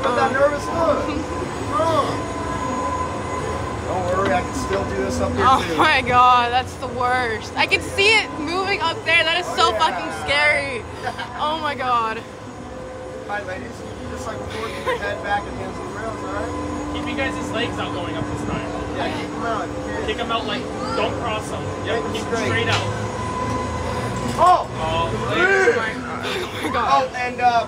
What that nervous look? Don't worry, I can still do this up here too. Oh my god, that's the worst. I can see it moving up there. That is so fucking scary. Oh my god. Alright ladies, just like before, keep your head back against the rails, alright? Keep you guys' legs out going up this time. Yeah, okay. Keep them out. Kick them out like, don't cross them. Yep, keep them straight out. Oh! Oh, ladies. Oh my god. Oh, and I...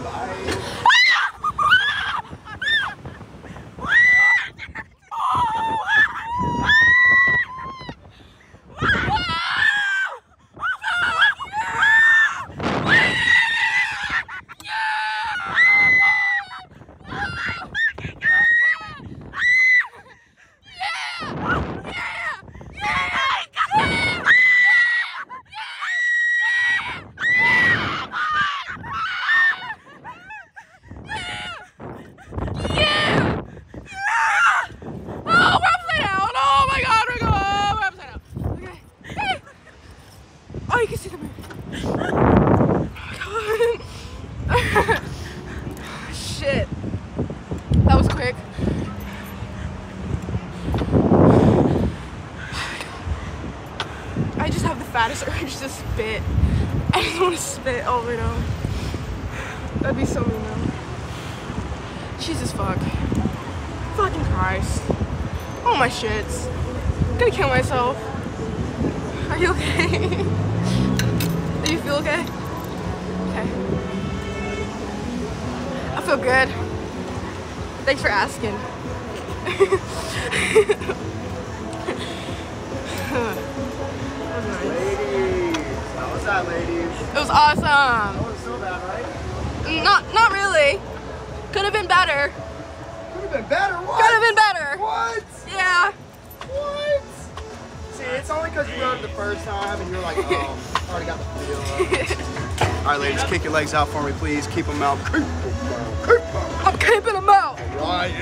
Shit. That was quick. I just have the fattest urge to spit. I just want to spit all the way down. That'd be so mean though. Jesus fuck. Fucking Christ. Oh my shits. I'm gonna kill myself. Are you okay? Do you feel okay? Okay. I feel good. Thanks for asking. That was nice. Ladies, how was that, ladies? It was awesome. That wasn't so bad, right? Not really. Could have been better. Could have been better. What? Could have been better. What? Yeah. What? See, it's only because you rode it the first time and you're like, oh, I already got the feel. Alright ladies, kick your legs out for me please, keep them out. I'm keeping them out! Alright, yeah.